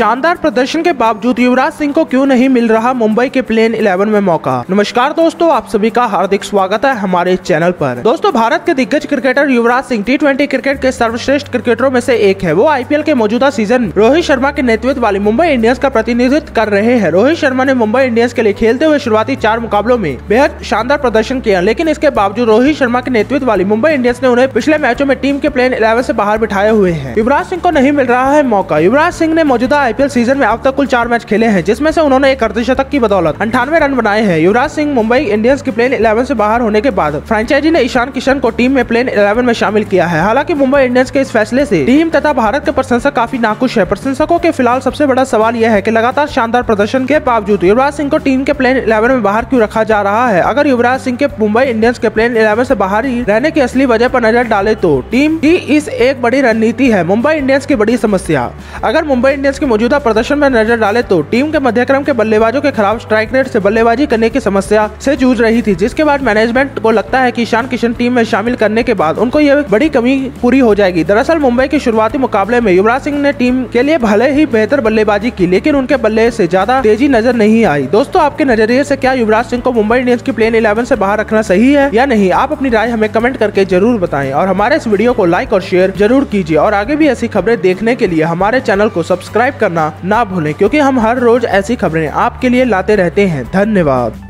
शानदार प्रदर्शन के बावजूद युवराज सिंह को क्यों नहीं मिल रहा मुंबई के प्लेइंग 11 में मौका। नमस्कार दोस्तों, आप सभी का हार्दिक स्वागत है हमारे चैनल पर। दोस्तों, भारत के दिग्गज क्रिकेटर युवराज सिंह टी20 क्रिकेट के सर्वश्रेष्ठ क्रिकेटरों में से एक है। वो आईपीएल के मौजूदा सीजन रोहित शर्मा के नेतृत्व वाली मुंबई इंडियंस का प्रतिनिधित्व कर रहे हैं। रोहित शर्मा ने मुंबई इंडियंस के लिए खेलते हुए शुरुआती 4 मुकाबलों में बेहद शानदार प्रदर्शन किया, लेकिन इसके बावजूद रोहित शर्मा के नेतृत्व वाली मुंबई इंडियंस ने उन्हें पिछले मैचों में टीम के प्लेइंग 11 से बाहर बिठाए हुए हैं। युवराज सिंह को नहीं मिल रहा है मौका। युवराज सिंह ने मौजूदा आईपीएल सीजन में अब तक कुल 4 मैच खेले हैं, जिसमें से उन्होंने एक अर्धशतक की बदौलत 98 रन बनाए हैं। युवराज सिंह मुंबई इंडियंस की प्लेइंग 11 से बाहर होने के बाद फ्रेंचाइजी ने ईशान किशन को टीम में प्लेइंग 11 में शामिल किया है। हालांकि मुंबई इंडियंस के इस फैसले से टीम तथा भारत के प्रशंसक काफी नाखुश है। प्रशंसकों के फिलहाल सबसे बड़ा सवाल यह है कि लगातार शानदार प्रदर्शन के बावजूद युवराज सिंह को टीम के प्लेइंग 11 में बाहर क्यों रखा जा रहा है। अगर युवराज सिंह के मुंबई इंडियंस के प्लेइंग 11 से बाहर ही रहने की असली वजह पर नजर डाले तो टीम की इस एक बड़ी रणनीति है मुंबई इंडियंस की बड़ी समस्या। अगर मुंबई इंडियंस के मौजूदा प्रदर्शन में नजर डाले तो टीम के मध्यक्रम के बल्लेबाजों के खराब स्ट्राइक रेट से बल्लेबाजी करने की समस्या से जूझ रही थी, जिसके बाद मैनेजमेंट को लगता है कि ईशान किशन टीम में शामिल करने के बाद उनको यह बड़ी कमी पूरी हो जाएगी। दरअसल मुंबई के शुरुआती मुकाबले में युवराज सिंह ने टीम के लिए भले ही बेहतर बल्लेबाजी की, लेकिन उनके बल्ले से ज्यादा तेजी नजर नहीं आई। दोस्तों, आपके नजरिए से क्या युवराज सिंह को मुंबई इंडियंस की प्लेइंग 11 से बाहर रखना सही है या नहीं? आप अपनी राय हमें कमेंट करके जरूर बताएं और हमारे इस वीडियो को लाइक और शेयर जरूर कीजिए। और आगे भी ऐसी खबरें देखने के लिए हमारे चैनल को सब्सक्राइब करना ना भूलें, क्योंकि हम हर रोज ऐसी खबरें आपके लिए लाते रहते हैं। धन्यवाद।